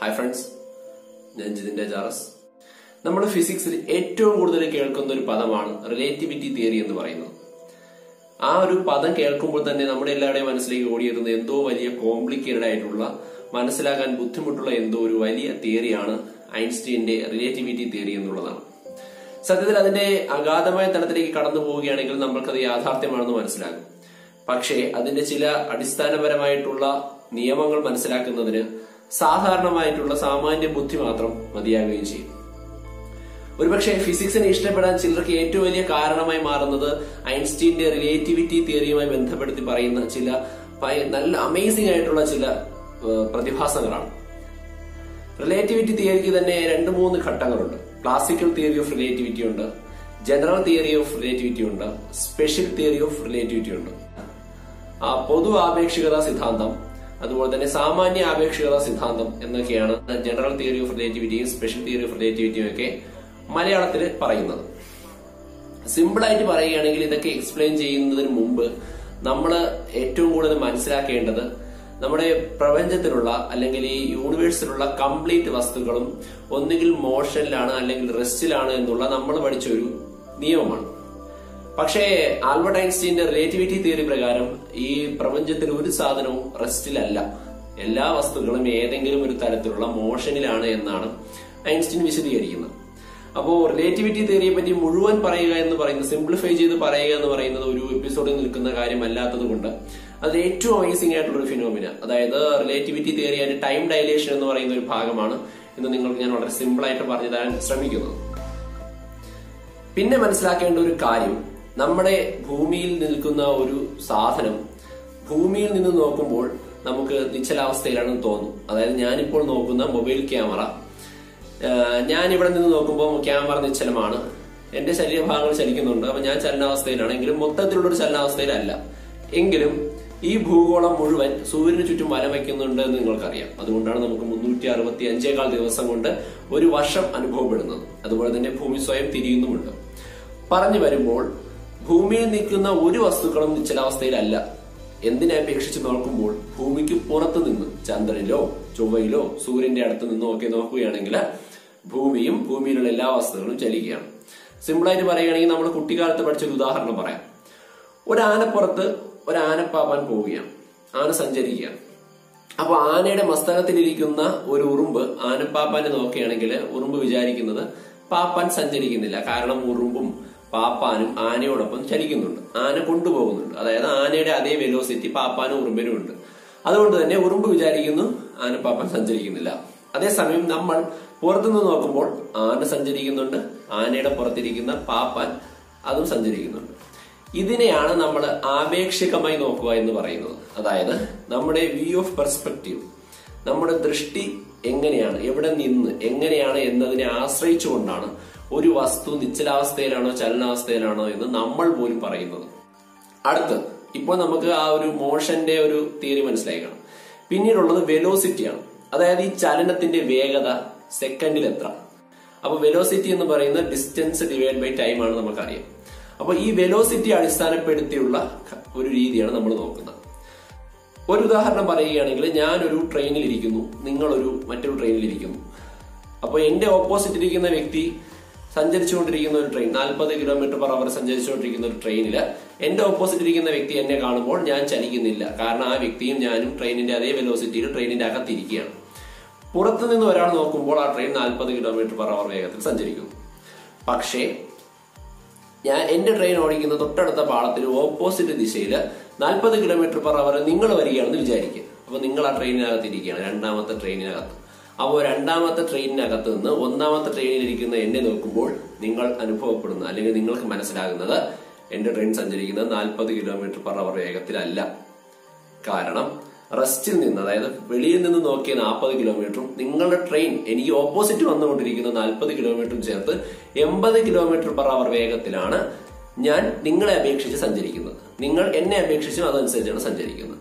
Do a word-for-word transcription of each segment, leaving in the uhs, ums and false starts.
Hi friends, ഞാൻ ജിതിന്റെ ജാറസ്. നമ്മൾ ഫിസിക്സിൽ ഏറ്റവും കൂടുതൽ കേൾക്കുന്ന ഒരു പദമാണ് റിലേറ്റിവിറ്റി തിയറി എന്ന് പറയുന്നത്. ആ ഒരു പദം കേൾക്കുമ്പോൾ തന്നെ നമ്മുടെ എല്ലാവരുടെയും മനസ്സിലേക്ക് ഓടിയെത്തുന്ന എന്തോ വലിയ കോംപ്ലിക്കേറ്റഡ് ആയിട്ടുള്ള, മനസ്സിലാക്കാൻ ബുദ്ധിമുട്ടുള്ള എന്തോ ഒരു വലിയ തിയറിയാണ് ഐൻസ്റ്റീന്റെ റിലേറ്റിവിറ്റി തിയറി എന്നുള്ളതാണ്. സത്യത്തിൽ അതിന്റെ അഗാധമായ തലത്തിലേക്ക് കടന്നു പോവുകയാണെങ്കിൽ നമ്മൾക്കത് യാഥാർത്ഥ്യമാണെന്ന് മനസ്സിലാകും. പക്ഷേ അതിന്റെ ചില അടിസ്ഥാനപരമായിട്ടുള്ള നിയമങ്ങൾ മനസ്സിലാക്കുന്നതിന് സാധാരണമായിട്ടുള്ള സാമാന്യ ബുദ്ധി മാത്രം മതിയാകുകയും ചെയ്യും. ഒരുപക്ഷെ ഫിസിക്സിനെ ഇഷ്ടപ്പെടാൻ ചിലർക്ക് ഏറ്റവും വലിയ കാരണമായി മാറുന്നത് ഐൻസ്റ്റീന്റെ റിലേറ്റിവിറ്റി തിയറിയുമായി ബന്ധപ്പെടുത്തി പറയുന്ന ചില നല്ല അമേസിംഗ് ആയിട്ടുള്ള ചില പ്രതിഭാസങ്ങളാണ്. റിലേറ്റിവിറ്റി തിയറിക്ക് തന്നെ രണ്ട് മൂന്ന് ഘട്ടങ്ങളുണ്ട്. ക്ലാസിക്കൽ തിയറി ഓഫ് റിലേറ്റിവിറ്റി ഉണ്ട്, ജനറൽ തിയറി ഓഫ് റിലേറ്റിവിറ്റി ഉണ്ട്, സ്പെഷ്യൽ തിയറി ഓഫ് റിലേറ്റിവിറ്റി ഉണ്ട്. ആ പൊതു ആപേക്ഷികത സിദ്ധാന്തം, അതുപോലെ തന്നെ സാമാന്യ ആപേക്ഷികത സിദ്ധാന്തം എന്നൊക്കെയാണ് ജനറൽ തിയറി ഓഫ് റിലേറ്റിവിറ്റിയും സ്പെഷ്യൽ തിയറി ഓഫ് റിലേറ്റിവിറ്റിയും ഒക്കെ മലയാളത്തിൽ പറയുന്നത്. സിമ്പിളായിട്ട് പറയുകയാണെങ്കിൽ ഇതൊക്കെ എക്സ്പ്ലെയിൻ ചെയ്യുന്നതിന് മുമ്പ് നമ്മൾ ഏറ്റവും കൂടുതൽ മനസ്സിലാക്കേണ്ടത് നമ്മുടെ പ്രപഞ്ചത്തിലുള്ള അല്ലെങ്കിൽ ഈ യൂണിവേഴ്സിലുള്ള കംപ്ലീറ്റ് വസ്തുക്കളും ഒന്നുകിൽ മോഷനിലാണ് അല്ലെങ്കിൽ റെസ്റ്റിലാണ് എന്നുള്ള നമ്മൾ പഠിച്ചൊരു നിയമമാണ്. പക്ഷേ ആൽബർട്ട് ഐൻസ്റ്റീന്റെ റിലേറ്റിവിറ്റി തിയറി പ്രകാരം ഈ പ്രപഞ്ചത്തിൽ ഒരു സാധനവും റെസ്റ്റിലല്ല, എല്ലാ വസ്തുക്കളും ഏതെങ്കിലും ഒരു തരത്തിലുള്ള മോഷനിലാണ് എന്നാണ് ഐൻസ്റ്റീൻ വിശദീകരിക്കുന്നത്. അപ്പോൾ റിലേറ്റിവിറ്റി തിയറിയെ പറ്റി മുഴുവൻ പറയുക എന്ന് പറയുന്നത്, സിംപ്ലിഫൈ ചെയ്ത് പറയുക എന്ന് പറയുന്നത് ഒരു എപ്പിസോഡിൽ നിൽക്കുന്ന കാര്യമല്ലാത്തത് കൊണ്ട് അത് ഏറ്റവും അമേസിംഗ് ആയിട്ടുള്ള ഒരു ഫിനോമിന, അതായത് relativity theory and time dilation എന്ന് പറയുന്ന ഒരു ഭാഗമാണ് ഇന്ന് നിങ്ങൾക്ക് ഞാൻ വളരെ സിമ്പിളായിട്ട് പറഞ്ഞു തരാൻ ശ്രമിക്കുന്നത്. പിന്നെ മനസ്സിലാക്കേണ്ട ഒരു കാര്യം, നമ്മുടെ ഭൂമിയിൽ നിൽക്കുന്ന ഒരു സാധനം ഭൂമിയിൽ നിന്ന് നോക്കുമ്പോൾ നമുക്ക് നിശ്ചലാവസ്ഥയിലാണെന്ന് തോന്നും. അതായത് ഞാനിപ്പോൾ നോക്കുന്ന മൊബൈൽ ക്യാമറ, ഞാൻ ഇവിടെ നിന്ന് നോക്കുമ്പോൾ ക്യാമറ നിശ്ചലമാണ്, എന്റെ ശരീരഭാഗങ്ങൾ ചലിക്കുന്നുണ്ട്, അപ്പൊ ഞാൻ ചലനാവസ്ഥയിലാണ്. എങ്കിലും മൊത്തത്തിലുള്ള ഒരു ചലനാവസ്ഥയിലല്ല. എങ്കിലും ഈ ഭൂഗോളം മുഴുവൻ സൂര്യന് ചുറ്റും വലം വയ്ക്കുന്നുണ്ട് എന്ന് നിങ്ങൾക്കറിയാം. അതുകൊണ്ടാണ് നമുക്ക് മുന്നൂറ്റി അറുപത്തി അഞ്ചേകാൽ ദിവസം കൊണ്ട് ഒരു വർഷം അനുഭവപ്പെടുന്നത്. അതുപോലെ തന്നെ ഭൂമി സ്വയം തിരിയുന്നുമുണ്ട്. പറഞ്ഞു വരുമ്പോൾ ഭൂമിയിൽ നിൽക്കുന്ന ഒരു വസ്തുക്കളും നിശ്ചലാവസ്ഥയിലല്ല. എന്തിനെ അപേക്ഷിച്ച് നോക്കുമ്പോൾ ഭൂമിക്ക് പുറത്തു നിന്ന് ചന്ദ്രനിലോ ചൊവ്വയിലോ സൂര്യന്റെ അടുത്ത് നിന്നോ ഒക്കെ നോക്കുകയാണെങ്കിൽ ഭൂമിയും ഭൂമിയിലുള്ള എല്ലാ വസ്തുക്കളും ചലിക്കുകയാണ്. സിമ്പിളായിട്ട് പറയുകയാണെങ്കിൽ നമ്മൾ കുട്ടിക്കാലത്ത് പഠിച്ചൊരു ഉദാഹരണം പറയാം. ഒരു ആനപ്പുറത്ത് ഒരു ആനപ്പാവാൻ പോവുകയാണ്, ആന സഞ്ചരിക്കുകയാണ്. അപ്പൊ ആനയുടെ മസ്തകത്തിലിരിക്കുന്ന ഒരു ഉറുമ്പ് ആനപ്പാപ്പാനെ നോക്കുകയാണെങ്കിൽ ഉറുമ്പ് വിചാരിക്കുന്നത് പാപ്പാൻ സഞ്ചരിക്കുന്നില്ല, കാരണം ഉറുമ്പും പാപ്പാനും ആനയോടൊപ്പം ചലിക്കുന്നുണ്ട്, ആന കൊണ്ടുപോകുന്നുണ്ട്. അതായത് ആനയുടെ അതേ വെലോസിറ്റി പാപ്പാനും ഉറുമ്പിനും ഉണ്ട്. അതുകൊണ്ട് തന്നെ ഉറുമ്പ് വിചാരിക്കുന്നു ആനപ്പാപ്പാൻ സഞ്ചരിക്കുന്നില്ല. അതേസമയം നമ്മൾ പുറത്തുനിന്ന് നോക്കുമ്പോൾ ആന സഞ്ചരിക്കുന്നുണ്ട്, ആനയുടെ പുറത്തിരിക്കുന്ന പാപ്പാൻ അതും സഞ്ചരിക്കുന്നുണ്ട്. ഇതിനെയാണ് നമ്മൾ ആപേക്ഷികമായി നോക്കുക എന്ന് പറയുന്നത്. അതായത് നമ്മുടെ വ്യൂ ഓഫ് പെർസ്പെക്റ്റീവ്, നമ്മുടെ ദൃഷ്ടി എങ്ങനെയാണ്, എവിടെ നിന്ന് എങ്ങനെയാണ് എന്നതിനെ ആശ്രയിച്ചുകൊണ്ടാണ് ഒരു വസ്തു നിശ്ചലാവസ്ഥയിലാണോ ചലനാവസ്ഥയിലാണോ എന്ന് നമ്മൾ പോലും പറയുന്നത്. അടുത്തത്, ഇപ്പോൾ നമുക്ക് ആ ഒരു മോഷന്റെ ഒരു തിയറി മനസ്സിലായി കാണാം. പിന്നീടുള്ളത് വെലോസിറ്റിയാണ്. അതായത് ഈ ചലനത്തിന്റെ വേഗത സെക്കൻഡിൽ എത്ര. അപ്പൊ വെലോസിറ്റി എന്ന് പറയുന്ന ഡിസ്റ്റൻസ് ഡിവൈഡ് ബൈ ടൈം ആണ് നമുക്കറിയാം. അപ്പൊ ഈ വെലോസിറ്റി അടിസ്ഥാനപ്പെടുത്തിയുള്ള ഒരു രീതിയാണ് നമ്മൾ നോക്കുന്നത്. ഒരു ഉദാഹരണം പറയുകയാണെങ്കിൽ, ഞാനൊരു ട്രെയിനിൽ ഇരിക്കുന്നു, നിങ്ങളൊരു മറ്റൊരു ട്രെയിനിൽ ഇരിക്കുന്നു. അപ്പൊ എന്റെ ഓപ്പോസിറ്റ് ഇരിക്കുന്ന വ്യക്തി സഞ്ചരിച്ചുകൊണ്ടിരിക്കുന്ന ഒരു ട്രെയിൻ, നാൽപ്പത് കിലോമീറ്റർ പെർ അവർ സഞ്ചരിച്ചുകൊണ്ടിരിക്കുന്ന ഒരു ട്രെയിനിൽ എന്റെ ഓപ്പോസിറ്റ് ഇരിക്കുന്ന വ്യക്തി എന്നെ കാണുമ്പോൾ ഞാൻ ചലിക്കുന്നില്ല, കാരണം ആ വ്യക്തിയും ഞാനും ട്രെയിനിന്റെ അതേ വെലോസിറ്റിയിൽ ട്രെയിനിന്റെ അകത്തിരിക്കുകയാണ്. പുറത്തു നിന്ന് ഒരാൾ നോക്കുമ്പോൾ ആ ട്രെയിൻ നാൽപ്പത് കിലോമീറ്റർ പെർ അവർ വേഗത്തിൽ സഞ്ചരിക്കുന്നു. പക്ഷേ ഞാൻ എന്റെ ട്രെയിൻ ഓടിക്കുന്ന തൊട്ടടുത്ത പാളത്തിൽ ഓപ്പോസിറ്റ് ദിശയിൽ നാൽപ്പത് കിലോമീറ്റർ പെർ അവർ നിങ്ങൾ വരികയാണെന്ന് വിചാരിക്കുക. അപ്പൊ നിങ്ങൾ ആ ട്രെയിനിനകത്തിരിക്കുകയാണ്, രണ്ടാമത്തെ ട്രെയിനിനകത്ത്. അപ്പോൾ രണ്ടാമത്തെ ട്രെയിനിനകത്ത് നിന്ന് ഒന്നാമത്തെ ട്രെയിനിലിരിക്കുന്ന എന്നെ നോക്കുമ്പോൾ നിങ്ങൾ അനുഭവപ്പെടുന്ന അല്ലെങ്കിൽ നിങ്ങൾക്ക് മനസ്സിലാകുന്നത് എന്റെ ട്രെയിൻ സഞ്ചരിക്കുന്നത് നാൽപ്പത് കിലോമീറ്റർ പെർ അവർ വേഗത്തിലല്ല, കാരണം റെസ്റ്റിൽ നിന്ന്, അതായത് വെളിയിൽ നിന്ന് നോക്കിയ നാൽപ്പത് കിലോമീറ്ററും നിങ്ങളുടെ ട്രെയിൻ എനിക്ക് ഓപ്പോസിറ്റ് വന്നുകൊണ്ടിരിക്കുന്ന നാൽപ്പത് കിലോമീറ്ററും ചേർത്ത് എൺപത് കിലോമീറ്റർ പെർ അവർ വേഗത്തിലാണ് ഞാൻ നിങ്ങളെ അപേക്ഷിച്ച് സഞ്ചരിക്കുന്നത്, നിങ്ങൾ എന്നെ അപേക്ഷിച്ചും അതനുസരിച്ചാണ് സഞ്ചരിക്കുന്നത്.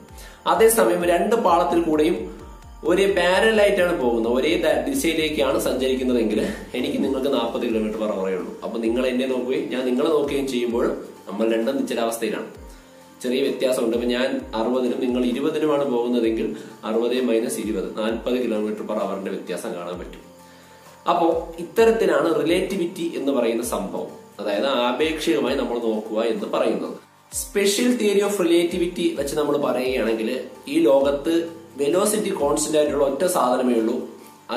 അതേസമയം രണ്ട് പാളത്തിൽ കൂടെയും ഒരേ പാരലായിട്ടാണ് പോകുന്നത്, ഒരേ ദിശയിലേക്കാണ് സഞ്ചരിക്കുന്നതെങ്കിൽ എനിക്ക് നിങ്ങൾക്ക് നാൽപ്പത് കിലോമീറ്റർ പെർ അവറേ ഉള്ളൂ. അപ്പൊ നിങ്ങൾ എന്നെ നോക്കുകയും ഞാൻ നിങ്ങളെ നോക്കുകയും ചെയ്യുമ്പോൾ നമ്മൾ രണ്ടും നിശ്ചലാവസ്ഥയിലാണ്. ചെറിയ വ്യത്യാസമുണ്ട്. അപ്പോൾ ഞാൻ അറുപതിനും നിങ്ങൾ ഇരുപതിനുമാണ് പോകുന്നതെങ്കിൽ അറുപത് മൈനസ് ഇരുപത് നാൽപ്പത് കിലോമീറ്റർ പെർ അവറിന്റെ വ്യത്യാസം കാണാൻ പറ്റും. അപ്പോൾ ഇത്തരത്തിലാണ് റിലേറ്റിവിറ്റി എന്ന് പറയുന്ന സംഭവം, അതായത് ആപേക്ഷികമായി നമ്മൾ നോക്കുക എന്ന് പറയുന്നത്. സ്പെഷ്യൽ തിയറി ഓഫ് റിലേറ്റിവിറ്റി വെച്ച് നമ്മൾ പറയുകയാണെങ്കിൽ ഈ ലോകത്ത് വെലോസിറ്റി കോൺസ്റ്റന്റ് ആയിട്ടുള്ള ഒറ്റ സാധനമേ ഉള്ളൂ,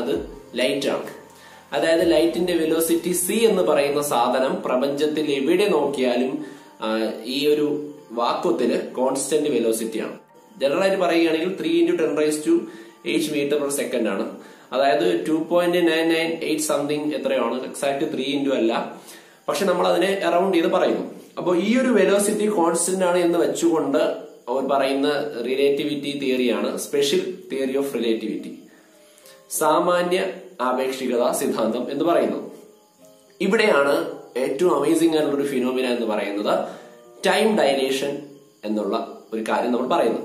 അത് ലൈറ്റ് ആണ്. അതായത് ലൈറ്റിന്റെ വെലോസിറ്റി സി എന്ന് പറയുന്ന സാധനം പ്രപഞ്ചത്തിൽ എവിടെ നോക്കിയാലും ഈ ഒരു വാക്വത്തില് കോൺസ്റ്റന്റ് വെലോസിറ്റിയാണ്. ജനറൽ ആയിട്ട് പറയുകയാണെങ്കിൽ three into ten raise to eight metre per second ആണ്. അതായത് two point nine nine eight something എത്രയാണ്, എക്സാക്ട് ത്രീ ഇൻറ്റു അല്ല, പക്ഷെ നമ്മൾ അതിനെ അറൌണ്ട് ചെയ്ത് പറയുന്നു. അപ്പോൾ ഈ ഒരു വെലോസിറ്റി കോൺസ്റ്റന്റ് ആണ് എന്ന് വെച്ചുകൊണ്ട് അവർ പറയുന്ന റിലേറ്റിവിറ്റി തിയറിയാണ് സ്പെഷ്യൽ തിയറി ഓഫ് റിലേറ്റിവിറ്റി, സാമാന്യ ആപേക്ഷികത സിദ്ധാന്തം എന്ന് പറയുന്നത്. ഇവിടെയാണ് ഏറ്റവും അമേസിംഗ് ആയിട്ടുള്ള ഒരു ഫിനോമിന എന്ന് പറയുന്നത് ടൈം ഡയലേഷൻ എന്നുള്ള ഒരു കാര്യം നമ്മൾ പറയുന്നു.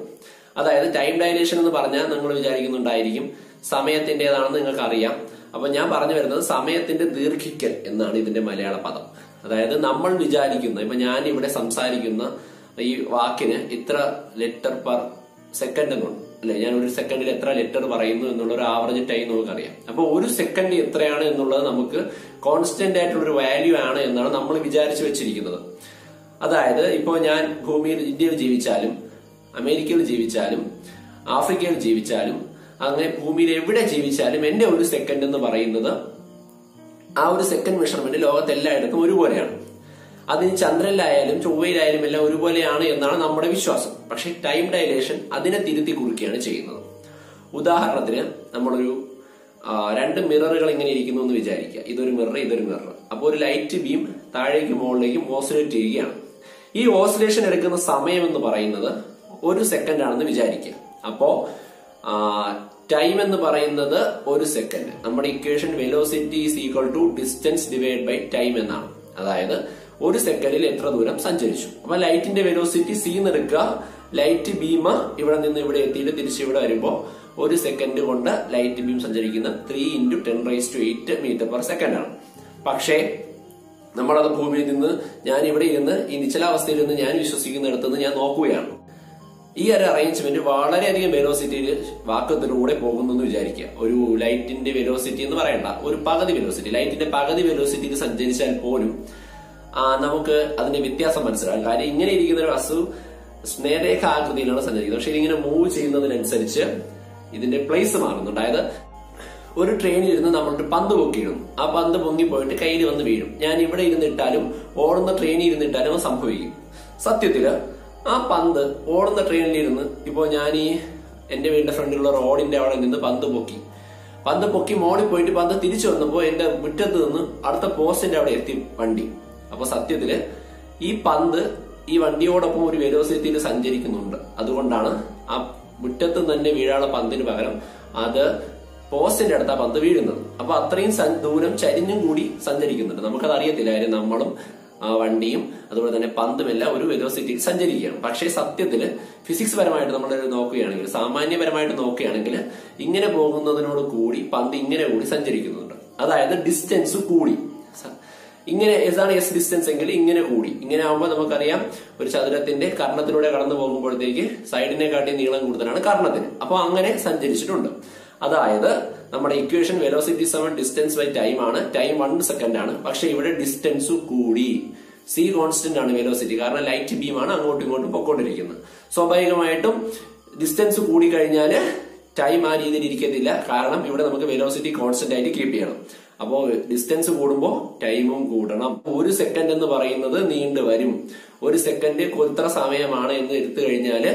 അതായത് ടൈം ഡയലേഷൻ എന്ന് പറഞ്ഞാൽ നിങ്ങൾ വിചാരിക്കുന്നുണ്ടായിരിക്കും സമയത്തിൻ്റെതാണെന്ന് നിങ്ങൾക്ക് അറിയാം. അപ്പൊ ഞാൻ പറഞ്ഞു വരുന്നത് സമയത്തിന്റെ ദീർഘിക്കൽ എന്നാണ് ഇതിന്റെ മലയാള പദം. അതായത് നമ്മൾ വിചാരിക്കുന്ന, ഇപ്പൊ ഞാൻ ഇവിടെ സംസാരിക്കുന്ന ഈ വാക്കിന് ഇത്ര ലെറ്റർ പെർ സെക്കൻഡ് എന്നുണ്ട് അല്ലെ, ഞാൻ ഒരു സെക്കൻഡിൽ എത്ര ലെറ്റർ പറയുന്നു എന്നുള്ള ഒരു ആവറേജ് ടൈം നമുക്കറിയാം. അപ്പൊ ഒരു സെക്കൻഡ് എത്രയാണ് എന്നുള്ളത് നമുക്ക് കോൺസ്റ്റന്റ് ആയിട്ടുള്ള ഒരു വാല്യൂ ആണ് എന്നാണ് നമ്മൾ വിചാരിച്ചു വെച്ചിരിക്കുന്നത്. അതായത് ഇപ്പോൾ ഞാൻ ഭൂമിയിൽ ഇന്ത്യയിൽ ജീവിച്ചാലും അമേരിക്കയിൽ ജീവിച്ചാലും ആഫ്രിക്കയിൽ ജീവിച്ചാലും അങ്ങനെ ഭൂമിയിൽ എവിടെ ജീവിച്ചാലും എന്റെ ഒരു സെക്കൻഡ് എന്ന് പറയുന്നത്, ആ ഒരു സെക്കൻഡ് മെഷർമെന്റ് ലോകത്തെല്ലായിടത്തും ഒരുപോലെയാണ്. അതിന് ചന്ദ്രനിലായാലും ചൊവ്വയിലായാലും എല്ലാം ഒരുപോലെയാണ് എന്നാണ് നമ്മുടെ വിശ്വാസം. പക്ഷെ ടൈം ഡയലേഷൻ അതിനെ തിരുത്തി കുറിക്കുകയാണ് ചെയ്യുന്നത്. ഉദാഹരണത്തിന് നമ്മളൊരു രണ്ട് മിററുകൾ ഇങ്ങനെ ഇരിക്കുന്നു എന്ന് വിചാരിക്കുക, ഇതൊരു മിറർ ഇതൊരു മിറർ. അപ്പോൾ ഒരു ലൈറ്റ് ബീം താഴേക്ക് മുകളിലേക്കും ഓസിലേറ്റ് ചെയ്യുകയാണ്. ഈ ഓസിലേഷൻ എടുക്കുന്ന സമയം എന്ന് പറയുന്നത് ഒരു സെക്കൻഡ് ആണെന്ന് വിചാരിക്കുക. അപ്പോ ടൈം എന്ന് പറയുന്നത് ഒരു സെക്കൻഡ്. നമ്മുടെ equation velocity is equal to distance divide by time എന്നാണ്. അതായത് ഒരു സെക്കൻഡിൽ എത്ര ദൂരം സഞ്ചരിച്ചു. അപ്പൊ ലൈറ്റിന്റെ വെലോസിറ്റി സി എടുക്കുക, ലൈറ്റ് ബീം ഇവിടെ നിന്ന് ഇവിടെ എത്തിയിട്ട് തിരിച്ചിവിടെ വരുമ്പോൾ ഒരു സെക്കൻഡ് കൊണ്ട് ലൈറ്റ് ബീം സഞ്ചരിക്കുന്ന three into ten raise to eight metre per second ആണ്. പക്ഷേ നമ്മളത് ഭൂമിയിൽ നിന്ന്, ഞാൻ ഇവിടെ ഇരുന്ന് ഈ നിശ്ചലാവസ്ഥയിൽ നിന്ന് ഞാൻ വിശ്വസിക്കുന്നിടത്തുനിന്ന് ഞാൻ നോക്കുകയാണ്. ഈ ഒരു അറേഞ്ച്മെന്റ് വളരെയധികം വെലോസിറ്റിയിൽ വാക്വത്തിലൂടെ പോകുന്നു എന്ന് വിചാരിക്കുക. ഒരു ലൈറ്റിന്റെ വെലോസിറ്റി എന്ന് പറയണ്ട, ഒരു പകുതി വെലോസിറ്റി, ലൈറ്റിന്റെ പകുതി വെലോസിറ്റിയിൽ സഞ്ചരിച്ചാൽ പോലും നമുക്ക് അതിന്റെ വ്യത്യാസം മനസ്സിലാകും. കാര്യം ഇങ്ങനെ ഇരിക്കുന്ന ഒരു വസ്തു നേരേഖ ആകൃതിയിലാണ് സഞ്ചരിക്കുന്നത്, പക്ഷെ ഇതിങ്ങനെ മൂവ് ചെയ്യുന്നതിനനുസരിച്ച് ഇതിന്റെ പ്ലേസ് മാറുന്നുണ്ട്. അതായത് ഒരു ട്രെയിനിൽ ഇരുന്ന് നമ്മളൊരു പന്ത് പൊക്കിയിടും, ആ പന്ത് പൊങ്ങിപ്പോയിട്ട് കയ്യിൽ വന്ന് വീഴും. ഞാൻ ഇവിടെ ഇരുന്നിട്ടാലും ഓടുന്ന ട്രെയിനിൽ ഇരുന്നിട്ടാലും അത് സംഭവിക്കും. സത്യത്തില് ആ പന്ത് ഓടുന്ന ട്രെയിനിലിരുന്ന്, ഇപ്പോൾ ഞാൻ ഈ എന്റെ വീടിന്റെ ഫ്രണ്ടിലുള്ള റോഡിന്റെ അവിടെ നിന്ന് പന്ത് പൊക്കി, പന്ത് പൊക്കി മോളിൽ പോയിട്ട് പന്ത് തിരിച്ചു വന്നപ്പോൾ എന്റെ മുറ്റത്ത് നിന്ന് അടുത്ത പോസ്റ്റിന്റെ അവിടെ എത്തി വണ്ടി. അപ്പൊ സത്യത്തില് ഈ പന്ത് ഈ വണ്ടിയോടൊപ്പം ഒരു വെലോസിറ്റിയിൽ സഞ്ചരിക്കുന്നുണ്ട്. അതുകൊണ്ടാണ് ആ മുറ്റത്ത് തന്നെ വീഴാനുള്ള പന്തിന് പകരം അത് പോസ്റ്റിന്റെ അടുത്ത പന്ത് വീഴുന്നത്. അപ്പൊ അത്രയും ദൂരം ചരിഞ്ഞും കൂടി സഞ്ചരിക്കുന്നുണ്ട്. നമുക്കത് അറിയത്തില്ല. കാര്യം നമ്മളും ആ വണ്ടിയും അതുപോലെ തന്നെ പന്തുമെല്ലാം ഒരു വെലോസിറ്റിയിൽ സഞ്ചരിക്കുകയാണ്. പക്ഷേ സത്യത്തില് ഫിസിക്സ് പരമായിട്ട് നമ്മൾ നോക്കുകയാണെങ്കിൽ, സാമാന്യപരമായിട്ട് നോക്കുകയാണെങ്കിൽ ഇങ്ങനെ പോകുന്നതിനോട് കൂടി പന്ത് ഇങ്ങനെ കൂടി സഞ്ചരിക്കുന്നുണ്ട്. അതായത് ഡിസ്റ്റൻസ് കൂടി. ഇങ്ങനെ ഏതാണ് എസ് ഡിസ്റ്റൻസ് എങ്കിൽ ഇങ്ങനെ കൂടി. ഇങ്ങനെ ആകുമ്പോൾ നമുക്കറിയാം ഒരു ചതുരത്തിന്റെ കർണത്തിലൂടെ കടന്നു പോകുമ്പോഴത്തേക്ക് സൈഡിനെ കാട്ടി നീളം കൂടുതലാണ് കർണത്തിന്. അപ്പൊ അങ്ങനെ സഞ്ചരിച്ചിട്ടുണ്ട്. അതായത് നമ്മുടെ ഇക്വേഷൻ വെലോസിറ്റി സമം ഡിസ്റ്റൻസ് ബൈ ടൈം ആണ്. ടൈം വൺ സെക്കൻഡ് ആണ്, പക്ഷെ ഇവിടെ ഡിസ്റ്റൻസ് കൂടി. സി കോൺസ്റ്റന്റ് ആണ് വെലോസിറ്റി, കാരണം ലൈറ്റ് ബീം ആണ് അങ്ങോട്ടും ഇങ്ങോട്ടും പൊക്കോണ്ടിരിക്കുന്നത്. സ്വാഭാവികമായിട്ടും ഡിസ്റ്റൻസ് കൂടി കഴിഞ്ഞാൽ ടൈം ആ രീതിയിൽ ഇരിക്കത്തില്ല, കാരണം ഇവിടെ നമുക്ക് വെലോസിറ്റി കോൺസ്റ്റന്റ് ആയിട്ട് കീപ്പ് ചെയ്യണം. അപ്പോൾ ഡിസ്റ്റൻസ് കൂടുമ്പോൾ ടൈമും കൂടണം. ഒരു സെക്കൻഡ് എന്ന് പറയുന്നത് നീണ്ടു വരും. ഒരു സെക്കൻഡ് എത്ര സമയമാണ് എന്ന് എടുത്തു കഴിഞ്ഞാൽ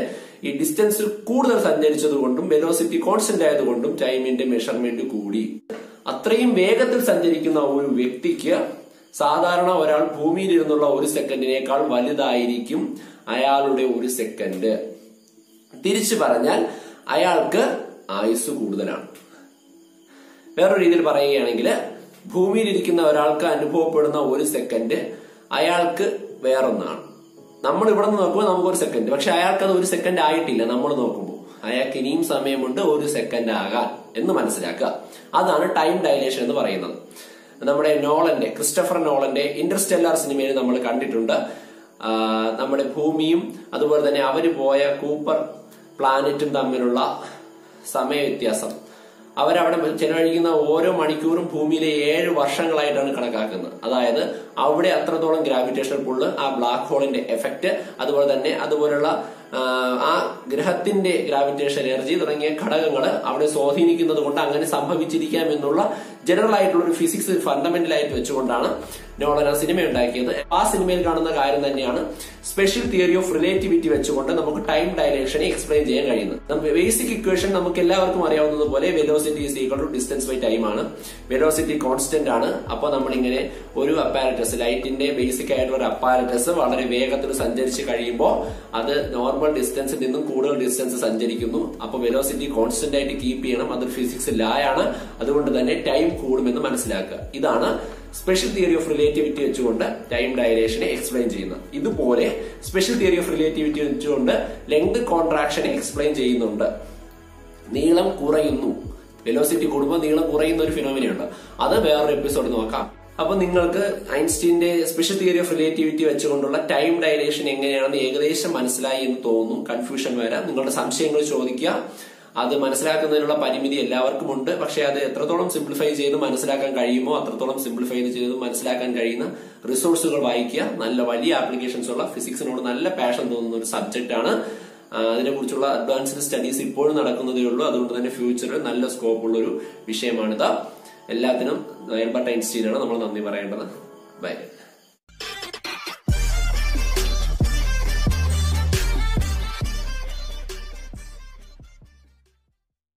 ഈ ഡിസ്റ്റൻസ് കൂടുതൽ സഞ്ചരിച്ചത് കൊണ്ടും വെലോസിറ്റി കോൺസ്റ്റന്റ് ആയതുകൊണ്ടും ടൈമിന്റെ മെഷർമെന്റ് കൂടി. അത്രയും വേഗത്തിൽ സഞ്ചരിക്കുന്ന ഒരു വ്യക്തിക്ക് സാധാരണ ഒരാൾ ഭൂമിയിൽ ഇരുന്നുള്ള ഒരു സെക്കൻഡിനേക്കാൾ വലുതായിരിക്കും അയാളുടെ ഒരു സെക്കൻഡ്. തിരിച്ചു പറഞ്ഞാൽ അയാൾക്ക് ആയുസ് കൂടുതലാണ്. വേറൊരു രീതിയിൽ പറയുകയാണെങ്കിൽ ഭൂമിയിലിരിക്കുന്ന ഒരാൾക്ക് അനുഭവപ്പെടുന്ന ഒരു സെക്കൻഡ് അയാൾക്ക് വേറൊന്നാണ്. നമ്മൾ ഇവിടെ നിന്ന് നോക്കുമ്പോൾ നമുക്കൊരു സെക്കൻഡ്, പക്ഷെ അയാൾക്ക് അത് ഒരു സെക്കൻഡ് ആയിട്ടില്ല. നമ്മൾ നോക്കുമ്പോൾ അയാൾക്ക് ഇനിയും സമയമുണ്ട് ഒരു സെക്കൻഡ് ആകാൻ എന്ന് മനസ്സിലാക്കുക. അതാണ് ടൈം ഡയലേഷൻ എന്ന് പറയുന്നത്. നമ്മുടെ നോളന്റെ, ക്രിസ്റ്റഫർ നോളന്റെ ഇന്റർസ്റ്റെല്ലാർ സിനിമയിൽ നമ്മൾ കണ്ടിട്ടുണ്ട് നമ്മുടെ ഭൂമിയും അതുപോലെ തന്നെ അവർ പോയ കൂപ്പർ പ്ലാനറ്റും തമ്മിലുള്ള സമയവ്യത്യാസം, അവരവിടെ ചെലവഴിക്കുന്ന ഓരോ മണിക്കൂറും ഭൂമിയിലെ ഏഴ് വർഷങ്ങളായിട്ടാണ് കണക്കാക്കുന്നത്. അതായത് അവിടെ അത്രത്തോളം ഗ്രാവിറ്റേഷണൽ പുള്ള്, ആ ബ്ലാക്ക് ഹോളിന്റെ എഫക്റ്റ്, അതുപോലെ തന്നെ അതുപോലുള്ള ആ ഗ്രഹത്തിന്റെ ഗ്രാവിറ്റേഷൻ എനർജി തുടങ്ങിയ ഘടകങ്ങൾ അവിടെ സ്വാധീനിക്കുന്നത് കൊണ്ട് അങ്ങനെ സംഭവിച്ചിരിക്കാം എന്നുള്ള ജനറൽ ആയിട്ടുള്ള ഒരു ഫിസിക്സ് ഫണ്ടമെന്റൽ ആയിട്ട് വെച്ചുകൊണ്ടാണ് നോളൻ ആ സിനിമ ഉണ്ടാക്കിയത്. ആ സിനിമയിൽ കാണുന്ന കാര്യം തന്നെയാണ് സ്പെഷ്യൽ തിയറി ഓഫ് റിലേറ്റിവിറ്റി വെച്ചുകൊണ്ട് നമുക്ക് ടൈം ഡയലേഷനെ എക്സ്പ്ലെയിൻ ചെയ്യാൻ കഴിയുന്നത്. നമുക്ക് ബേസിക് ഇക്വേഷൻ നമുക്ക് എല്ലാവർക്കും അറിയാവുന്നതുപോലെ velocity is equal to distance by time ആണ്. വെലോസിറ്റി കോൺസ്റ്റന്റ് ആണ്. അപ്പൊ നമ്മളിങ്ങനെ ഒരു അപ്പാരറ്റസ്, ലൈറ്റിന്റെ ബേസിക് ആയിട്ടുള്ള ഒരു അപ്പാരറ്റസ് വളരെ വേഗത്തിൽ സഞ്ചരിച്ച് കഴിയുമ്പോൾ അത് നോർമൽ ഡിസ്റ്റൻസിൽ നിന്നും കൂടുതൽ ഡിസ്റ്റൻസ് സഞ്ചരിക്കുന്നു. അപ്പൊ വെലോസിറ്റി കോൺസ്റ്റന്റ് ആയിട്ട് കീപ്പ് ചെയ്യണം. അത് ഫിസിക്സ് ലാ ആണ്. അതുകൊണ്ട് തന്നെ ടൈം കൂടുമെന്ന് മനസ്സിലാക്കുക. ഇതാണ് സ്പെഷ്യൽ തിയറി ഓഫ് റിലേറ്റിവിറ്റി വെച്ചുകൊണ്ട് ടൈം ഡയലേഷനെ എക്സ്പ്ലെയിൻ ചെയ്യുന്നത്. ഇതുപോലെ സ്പെഷ്യൽ തിയറി ഓഫ് റിലേറ്റിവിറ്റി വെച്ചുകൊണ്ട് ലെങ്ത് കോൺട്രാക്ഷനെ എക്സ്പ്ലെയിൻ ചെയ്യുന്നുണ്ട്. നീളം കുറയുന്നു, വെലോസിറ്റി കൂടുമ്പോൾ നീളം കുറയുന്ന ഒരു ഫിനോമിനയുണ്ട്. അത് വേറൊരു എപ്പിസോഡ് നോക്കാം. അപ്പൊ നിങ്ങൾക്ക് ഐൻസ്റ്റീന്റെ സ്പെഷ്യൽ തിയറി ഓഫ് റിലേറ്റിവിറ്റി വെച്ചുകൊണ്ടുള്ള ടൈം ഡയലേഷൻ എങ്ങനെയാണെന്ന് ഏകദേശം മനസ്സിലായി എന്ന് തോന്നുന്നു. കൺഫ്യൂഷൻ വരാം. നിങ്ങളുടെ സംശയങ്ങൾ ചോദിക്കുക. അത് മനസ്സിലാക്കുന്നതിനുള്ള പരിമിതി എല്ലാവർക്കും ഉണ്ട്. പക്ഷെ അത് എത്രത്തോളം സിംപ്ലിഫൈ ചെയ്ത് മനസ്സിലാക്കാൻ കഴിയുമോ അത്രത്തോളം സിംപ്ലിഫൈ ചെയ്ത് മനസ്സിലാക്കാൻ കഴിയുന്ന റിസോഴ്സുകൾ വായിക്കുക. നല്ല വലിയ ആപ്ലിക്കേഷൻസ് ഉള്ള, ഫിസിക്സിനോട് നല്ല പാഷൻ തോന്നുന്ന ഒരു സബ്ജക്ട് ആണ്. അതിനെക്കുറിച്ചുള്ള അഡ്വാൻസ്ഡ് സ്റ്റഡീസ് ഇപ്പോഴും നടക്കുന്നതേ ഉള്ളൂ. അതുകൊണ്ട് തന്നെ ഫ്യൂച്ചറിൽ നല്ല സ്കോപ്പ് ഉള്ളൊരു വിഷയമാണിത്. എല്ലാത്തിനും ആൽബർട്ട് ഐൻസ്റ്റീനാണ് നമ്മൾ നന്ദി പറയേണ്ടത്. ബൈ.